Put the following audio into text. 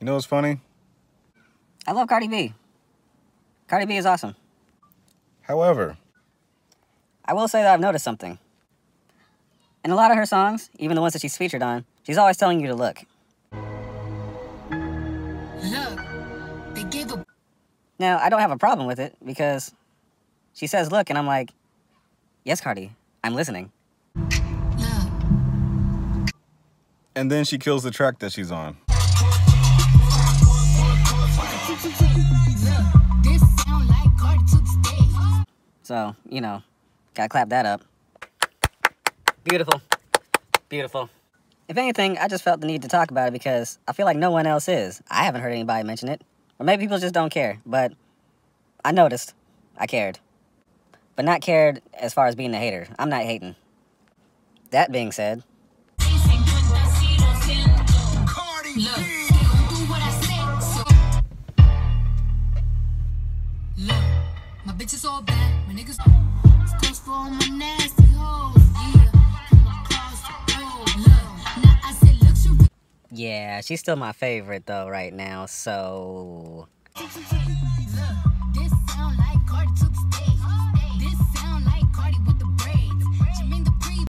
You know what's funny? I love Cardi B. Cardi B is awesome. However, I will say that I've noticed something. In a lot of her songs, even the ones that she's featured on, she's always telling you to look. Look, they gave a... Now, I don't have a problem with it, because she says look, and I'm like, yes, Cardi, I'm listening. Look. And then she kills the track that she's on. So, you know, gotta clap that up. Beautiful. Beautiful. If anything, I just felt the need to talk about it because I feel like no one else is. I haven't heard anybody mention it. Or maybe people just don't care, but I noticed. I cared. But not cared as far as being a hater. I'm not hating. That being said... Look. My bitch is all bad, my niggas goes for all my nasty hoes. Yeah, she's still my favorite though right now, so